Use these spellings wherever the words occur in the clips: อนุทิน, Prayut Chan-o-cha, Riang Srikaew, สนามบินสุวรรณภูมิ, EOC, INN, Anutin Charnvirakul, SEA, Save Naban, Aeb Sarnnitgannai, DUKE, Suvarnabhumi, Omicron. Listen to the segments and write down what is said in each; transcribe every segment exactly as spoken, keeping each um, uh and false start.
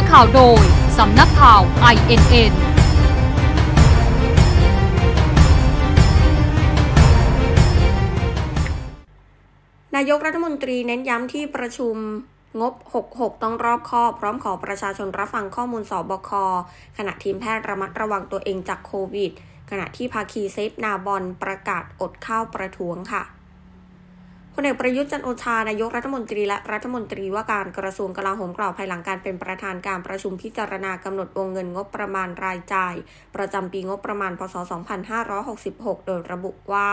อข่าวโดยสำนักข่าว ไอ เอ็น เอ็นนายกรัฐมนตรีเน้นย้ำที่ประชุมงบ หกสิบหก ต้องรอบคอบพร้อมขอประชาชนรับฟังข้อมูลสบค.ขณะทีมแพทย์ระมัดระวังตัวเองจากโควิดขณะที่ภาคีเซฟนาบอนประกาศอดข้าวประท้วงค่ะพลเอกประยุทธ์จันทร์โอชานายกรัฐมนตรีและรัฐมนตรีว่าการกระทรวงกลาโหมกล่าวภายหลังการเป็นประธานการประชุมพิจารณากำหนดวงเงินงบประมาณรายจ่ายประจำปีงบประมาณพ.ศ. สองพันห้าร้อยหกสิบหก โดยระบุว่า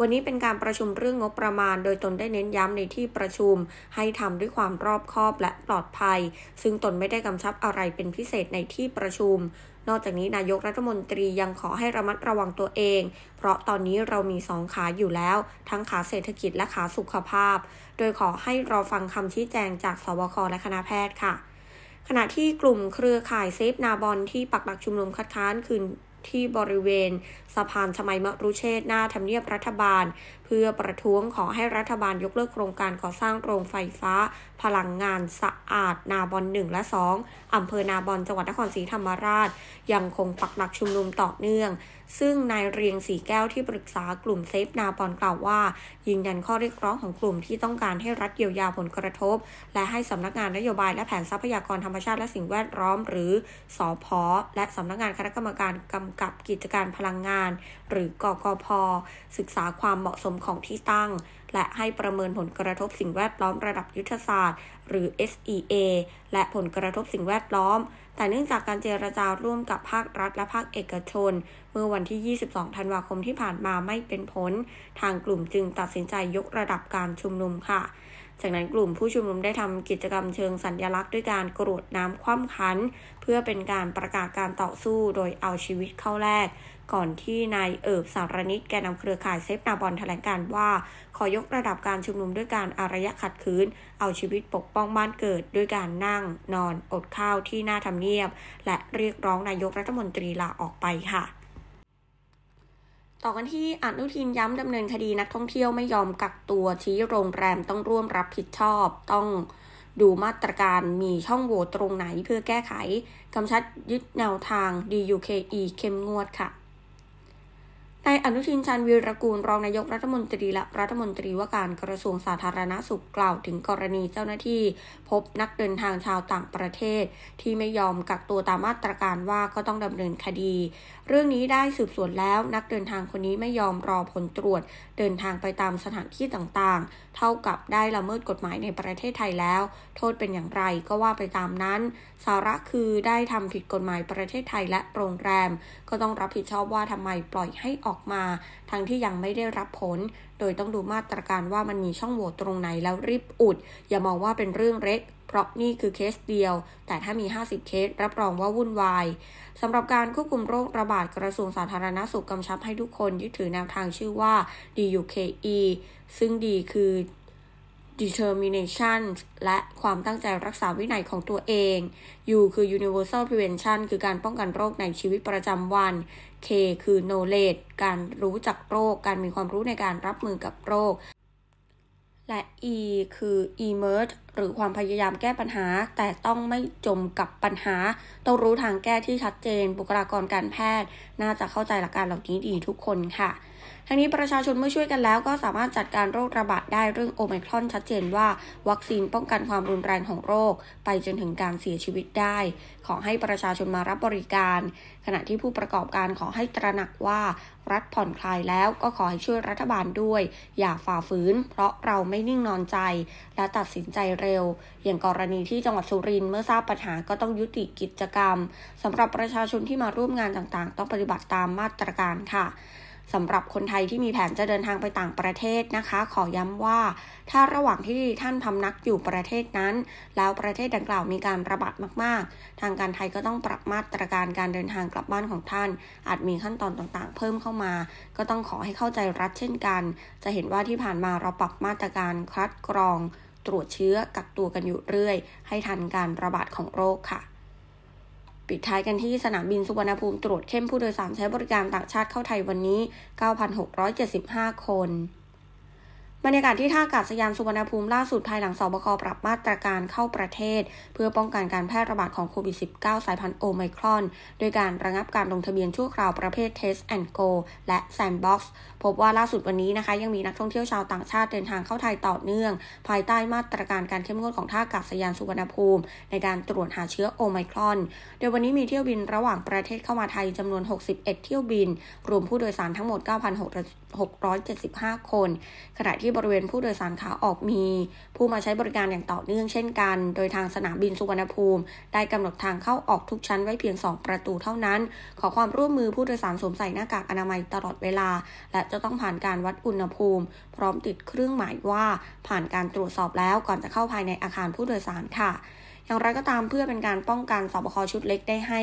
วันนี้เป็นการประชุมเรื่องงบประมาณโดยตนได้เน้นย้ำในที่ประชุมให้ทำด้วยความรอบคอบและปลอดภัยซึ่งตนไม่ได้กำชับอะไรเป็นพิเศษในที่ประชุมนอกจากนี้นายกรัฐมนตรียังขอให้ระมัดระวังตัวเองเพราะตอนนี้เรามีสองขาอยู่แล้วทั้งขาเศรษฐกิจและขาสุขภาพโดยขอให้รอฟังคำชี้แจงจากสบคและคณะแพทย์ค่ะขณะที่กลุ่มเครือข่ายเซฟนาบอนที่ปักหลักชุมนุมคัดค้านคืนที่บริเวณสะพานชมัยมรุเชษฐ์หน้าทำเนียบรัฐบาลเพื่อประท้วงขอให้รัฐบาลยกเลิกโครงการก่อสร้างโรงไฟฟ้าพลังงานสะอาดนาบอนหนึ่งและสองอำเภอนาบอนจังหวัดนครศรีธรรมราชยังคงปักหลักชุมนุมต่อเนื่องซึ่งนายเรียงศรีแก้วที่ปรึกษากลุ่มเซฟนาบอนกล่าวว่ายืนยันข้อเรียกร้องของกลุ่มที่ต้องการให้รัฐเยียวยาผลกระทบและให้สำนักงานนโยบายและแผนทรัพยากรธรรมชาติและสิ่งแวดล้อมหรือสผ.และสำนักงานคณะกรรมการกำกับกิจการพลังงานหรือกกพ.ศึกษาความเหมาะสมของที่ตั้งและให้ประเมินผลกระทบสิ่งแวดล้อมระดับยุทธศาสตร์หรือ เอส อี เอ และผลกระทบสิ่งแวดล้อมแต่เนื่องจากการเจรจาร่วมกับภาครัฐและภาคเอกชนเมื่อวันที่ยี่สิบสองธันวาคมที่ผ่านมาไม่เป็นผลทางกลุ่มจึงตัดสินใจยกระดับการชุมนุมค่ะจากนั้นกลุ่มผู้ชุมนุมได้ทำกิจกรรมเชิงสัญลักษณ์ด้วยการกรวดน้ำคว่ำขันเพื่อเป็นการประกาศการต่อสู้โดยเอาชีวิตเข้าแลกก่อนที่นายเอิบสารนิตแกนนำเครือข่ายเซฟนาบอนแถลงการว่าขอยกระดับการชุมนุมด้วยการอารยะขัดขืนเอาชีวิตปกป้องบ้านเกิดด้วยการนั่งนอนอดข้าวที่หน้าทำเนียบและเรียกร้องนายกรัฐมนตรีลาออกไปค่ะต่อกันที่อนุทินย้ำดำเนินคดีนักท่องเที่ยวไม่ยอมกักตัวชี้โรงแรมต้องร่วมรับผิดชอบต้องดูมาตรการมีช่องโหว่ตรงไหนเพื่อแก้ไขกำชับยึดแนวทาง ดี ยู เค อี เข้มงวดค่ะนายอนุทินชาญวีรกูลรองนายกรัฐมนตรีและรัฐมนตรีว่าการกระทรวงสาธารณสุขกล่าวถึงกรณีเจ้าหน้าที่พบนักเดินทางชาวต่างประเทศที่ไม่ยอมกักตัวตามมาตรการว่าก็ต้องดำเนินคดีเรื่องนี้ได้สืบสวนแล้วนักเดินทางคนนี้ไม่ยอมรอผลตรวจเดินทางไปตามสถานที่ต่างๆเท่ากับได้ละเมิดกฎหมายในประเทศไทยแล้วโทษเป็นอย่างไรก็ว่าไปตามนั้นสาระคือได้ทำผิดกฎหมายประเทศไทยและโรงแรมก็ต้องรับผิดชอบว่าทำไมปล่อยให้ออกมาทั้งที่ยังไม่ได้รับผลโดยต้องดูมาตรการว่ามันมีช่องโหว่ตรงไหนแล้วรีบอุดอย่ามองว่าเป็นเรื่องเล็กเพราะนี่คือเคสเดียวแต่ถ้ามีห้าสิบเคสรับรองว่าวุ่นวายสำหรับการควบคุมโรคระบาดกระทรวงสาธารณสุขกำชับให้ทุกคนยึดถือแนวทางชื่อว่า ดี ยู เค อี ซึ่งดีคือ determination และความตั้งใจรักษาวินัยของตัวเอง U คือ universal prevention คือการป้องกันโรคในชีวิตประจำวันK คือ knowledge การรู้จักโรคการมีความรู้ในการรับมือกับโรคและ E คือ emerge หรือความพยายามแก้ปัญหาแต่ต้องไม่จมกับปัญหาต้องรู้ทางแก้ที่ชัดเจนบุคลากรการแพทย์น่าจะเข้าใจหลักการเหล่านี้ดีทุกคนค่ะทั้งนี้ประชาชนเมื่อช่วยกันแล้วก็สามารถจัดการโรคระบาดได้เรื่องโอไมครอนชัดเจนว่าวัคซีนป้องกันความรุนแรงของโรคไปจนถึงการเสียชีวิตได้ขอให้ประชาชนมารับบริการขณะที่ผู้ประกอบการขอให้ตระหนักว่ารัฐผ่อนคลายแล้วก็ขอให้ช่วยรัฐบาลด้วยอย่าฝ่าฝืนเพราะเราไม่นิ่งนอนใจและตัดสินใจเร็วอย่างกรณีที่จังหวัดสุรินทร์เมื่อทราบปัญหาก็ต้องยุติกิจกรรมสำหรับประชาชนที่มาร่วมงานต่างๆต้องปฏิบัติตามมาตรการค่ะสำหรับคนไทยที่มีแผนจะเดินทางไปต่างประเทศนะคะขอย้ำว่าถ้าระหว่างที่ท่านพำนักอยู่ประเทศนั้นแล้วประเทศดังกล่าวมีการระบาดมากๆทางการไทยก็ต้องปรับมาตรการการเดินทางกลับบ้านของท่านอาจมีขั้นตอนต่างๆเพิ่มเข้ามาก็ต้องขอให้เข้าใจรัฐเช่นกันจะเห็นว่าที่ผ่านมาเราปรับมาตรการคัดกรองตรวจเชื้อกักตัวกันอยู่เรื่อยให้ทันการระบาดของโรคค่ะปิดท้ายกันที่สนามบินสุวรรณภูมิตรวจเข้มผู้โดยสารใช้บริการต่างชาติเข้าไทยวันนี้ เก้าพันหกร้อยเจ็ดสิบห้า คน บรรยากาศที่ท่าอากาศยานสุวรรณภูมิล่าสุดภายหลังสบค.ปรับมาตรการเข้าประเทศเพื่อป้องกันการแพร่ระบาดของโควิด สิบเก้า สายพันธุ์โอไมครอนโดยการระงับการลงทะเบียนชั่วคราวประเภท Test and Go และ Sandbox พบว่าล่าสุดวันนี้นะคะยังมีนักท่องเที่ยวชาวต่างชาติเดินทางเข้าไทยต่อเนื่องภายใต้มาตรการการเข้มงวดของท่าอากาศยานสุวรรณภูมิในการตรวจหาเชื้อโอไมครอนโดยวันนี้มีเที่ยวบินระหว่างประเทศเข้ามาไทยจำนวนหกสิบเอ็ดเที่ยวบินรวมผู้โดยสารทั้งหมด เก้าพันหกร้อยเจ็ดสิบห้า คนขณะที่บริเวณผู้โดยสารขาออกมีผู้มาใช้บริการอย่างต่อเนื่องเช่นกันโดยทางสนามบินสุวรรณภูมิได้กำหนดทางเข้าออกทุกชั้นไว้เพียงสองประตูเท่านั้นขอความร่วมมือผู้โดยสารสวมใส่หน้ากากอนามัยตลอดเวลาและจะต้องผ่านการวัดอุณหภูมิพร้อมติดเครื่องหมายว่าผ่านการตรวจสอบแล้วก่อนจะเข้าภายในอาคารผู้โดยสารค่ะอย่างไรก็ตามเพื่อเป็นการป้องกันสบค.ชุดเล็กได้ให้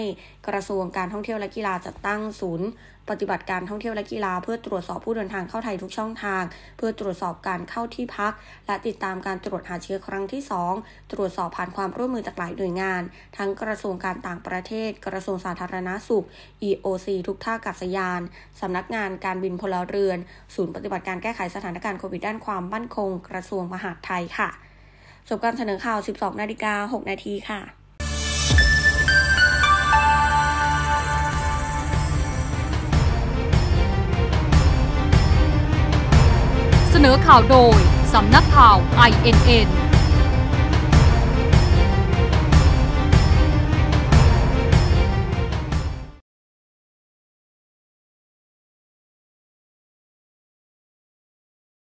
กระทรวงการท่องเที่ยวและกีฬาจัดตั้งศูนย์ปฏิบัติการท่องเที่ยวและกีฬาเพื่อตรวจสอบผู้เดินทางเข้าไทยทุกช่องทางเพื่อตรวจสอบการเข้าที่พักและติดตามการตรวจหาเชื้อครั้งที่สองตรวจสอบผ่านความร่วมมือจากหลายหน่วยงานทั้งกระทรวงการต่างประเทศกระทรวงสาธารณสุข อี โอ ซี ทุกท่าอากาศยานสำนักงานการบินพลเรือนศูนย์ปฏิบัติการแก้ไขสถานการณ์โควิดด้านความมั่นคงกระทรวงมหาดไทยค่ะจบการเสนอข่าว สิบสองนาฬิกาหกนาที นาทีค่ะเสนอข่าวโดยสำนักข่าว ไอ เอ็น เอ็น